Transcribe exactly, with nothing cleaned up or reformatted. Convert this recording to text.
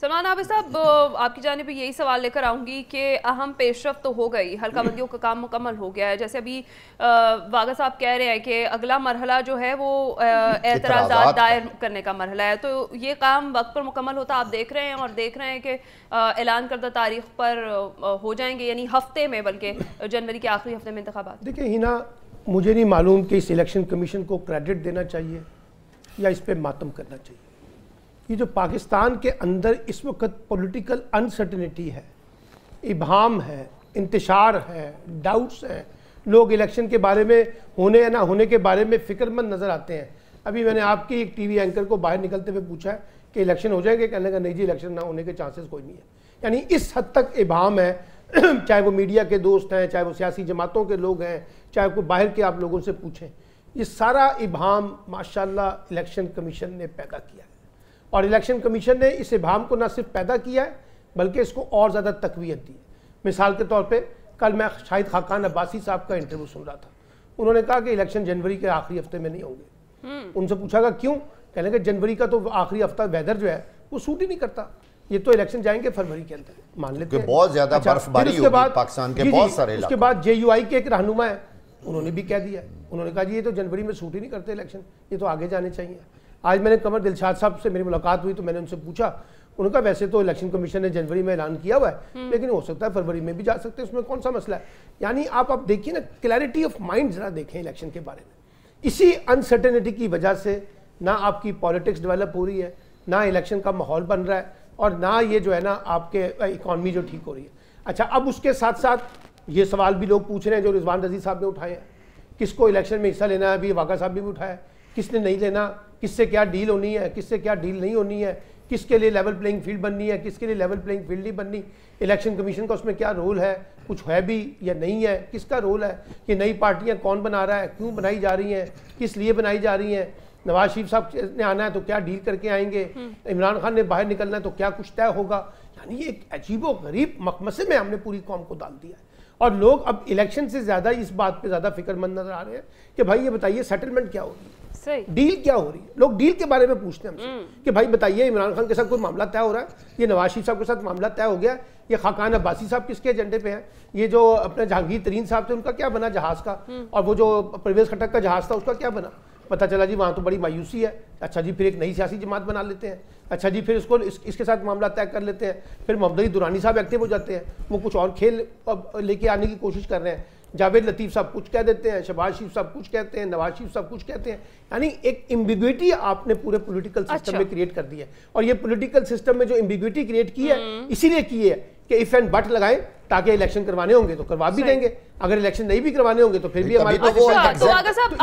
सलमान आबिद साहब, आपकी जानिब पे यही सवाल लेकर आऊंगी कि अहम पेशरफ तो हो गई, हल्का बंदियों का काम मुकम्मल हो गया है। जैसे अभी वागा साहब कह रहे हैं कि अगला मरहला जो है वो एतराज़ात दायर करने का मरहला है, तो ये काम वक्त पर मुकम्मल होता आप देख रहे हैं और देख रहे हैं कि ऐलान करदा तारीख पर हो जाएंगे, यानी हफ्ते में, बल्कि जनवरी के आखिरी हफ्ते में इंतखाबात। देखिए हिना, मुझे नहीं मालूम कि इस इलेक्शन कमीशन को क्रेडिट देना चाहिए या इस पर मातम करना चाहिए। ये जो पाकिस्तान के अंदर इस वक्त पॉलिटिकल अनसर्टनिटी है, इबहम है, इंतशार है, डाउट्स हैं, लोग इलेक्शन के बारे में होने या ना होने के बारे में फ़िक्रमंद नज़र आते हैं। अभी मैंने आपके एक टीवी एंकर को बाहर निकलते हुए पूछा है कि इलेक्शन हो जाएंगे, कहने का नहीं जी, इलेक्शन ना होने के चांसेस कोई नहीं है। यानी इस हद तक इबहम है, चाहे वो मीडिया के दोस्त हैं, चाहे वो सियासी जमातों के लोग हैं, चाहे वो बाहर के आप लोगों से पूछें, ये सारा इबहम माशाल्लाह इलेक्शन कमीशन ने पैदा किया है। और इलेक्शन कमीशन ने इस इबहम को ना सिर्फ पैदा किया है बल्कि इसको और ज़्यादा तकवीयत दी। मिसाल के तौर पे कल मैं शाहिद खाकान अब्बासी साहब का इंटरव्यू सुन रहा था, उन्होंने कहा कि इलेक्शन जनवरी के आखिरी हफ्ते में नहीं होंगे। उनसे पूछा गया क्यों, कह लेंगे जनवरी का तो आखिरी हफ्ता वेदर जो है वो सूट ही नहीं करता, ये तो इलेक्शन जाएंगे फरवरी के अंदर, मान लेते हैं बहुत ज़्यादा बर्फबारी होगी पाकिस्तान के बहुत सारे इलाकों में। उसके बाद जे यू आई के एक रहनुमा है, उन्होंने भी कह दिया, उन्होंने कहा जी ये तो जनवरी में सूट ही नहीं करते इलेक्शन, ये तो आगे जाने चाहिए। आज मैंने कमर दिलशाद साहब से मेरी मुलाकात हुई तो मैंने उनसे पूछा, उन्होंने कहा वैसे तो इलेक्शन कमीशन ने जनवरी में ऐलान किया हुआ है, लेकिन हो सकता है फरवरी में भी जा सकते हैं, उसमें कौन सा मसला है। यानी आप आप देखिए ना, क्लैरिटी ऑफ माइंड जरा देखें इलेक्शन के बारे में। इसी अनसर्टेनिटी की वजह से ना आपकी पॉलिटिक्स डेवलप हो रही है, ना इलेक्शन का माहौल बन रहा है, और ना ये जो है ना आपके इकॉनमी जो ठीक हो रही है। अच्छा, अब उसके साथ साथ ये सवाल भी लोग पूछ रहे हैं जो रिजवान रजी साहब ने उठाए हैं, किसको इलेक्शन में हिस्सा लेना है, अभी वाका साहब ने भी उठाया, किसने नहीं लेना, किससे क्या डील होनी है, किससे क्या डील नहीं होनी है, किसके लिए लेवल प्लेइंग फील्ड बननी है, किसके लिए लेवल प्लेइंग फील्ड नहीं बननी, इलेक्शन कमीशन का उसमें क्या रोल है, कुछ है भी या नहीं है, किसका रोल है, कि नई पार्टियां कौन बना रहा है, क्यों बनाई जा रही हैं, किस लिए बनाई जा रही हैं, नवाज शरीफ साहब ने आना है तो क्या डील करके आएंगे, इमरान खान ने बाहर निकलना है तो क्या कुछ तय होगा। यानी एक अजीबो गरीब मखमसे में हमने पूरी कौम को डाल दिया है, और लोग अब इलेक्शन से ज़्यादा इस बात पे ज़्यादा फिक्रमंद नजर आ रहे हैं कि भाई ये बताइए सेटलमेंट क्या होगी, डील क्या हो रही है। लोग डील के बारे में पूछते हैं हमसे कि भाई बताइए इमरान खान के साथ कोई मामला तय हो रहा है, ये नवाज शरीफ साहब के साथ मामला तय हो गया, ये खाकान अब्बासी साहब किसके एजेंडे पे हैं, ये जो अपने जहांगीर तरीन साहब थे उनका क्या बना जहाज का, और वो जो परवेज खटक का जहाज था उसका क्या बना, पता चला जी वहाँ तो बड़ी मायूसी है। अच्छा जी, फिर एक नई सियासी जमात बना लेते हैं, अच्छा जी फिर इसको इस, इसके साथ मामला तय कर लेते हैं, फिर मोहम्मद दुरानी साहब एक्टिव हो जाते हैं, वो कुछ और खेल लेके आने की कोशिश कर रहे हैं, जावेद लतीफ़ साहब कुछ कह देते हैं, शहबाज शरीफ साहब कुछ कहते हैं, नवाज शरीफ साहब कुछ कहते हैं। यानी एक एम्बिग्युइटी आपने पूरे पॉलिटिकल सिस्टम में क्रिएट कर दी है, और ये पॉलिटिकल सिस्टम में जो एम्बिग्युइटी क्रिएट की है इसीलिए की है कि इफ एंड बट लगाएं ताकि इलेक्शन करवाने होंगे तो करवा भी देंगे, अगर इलेक्शन नहीं भी करवाने होंगे तो फिर भी हमारी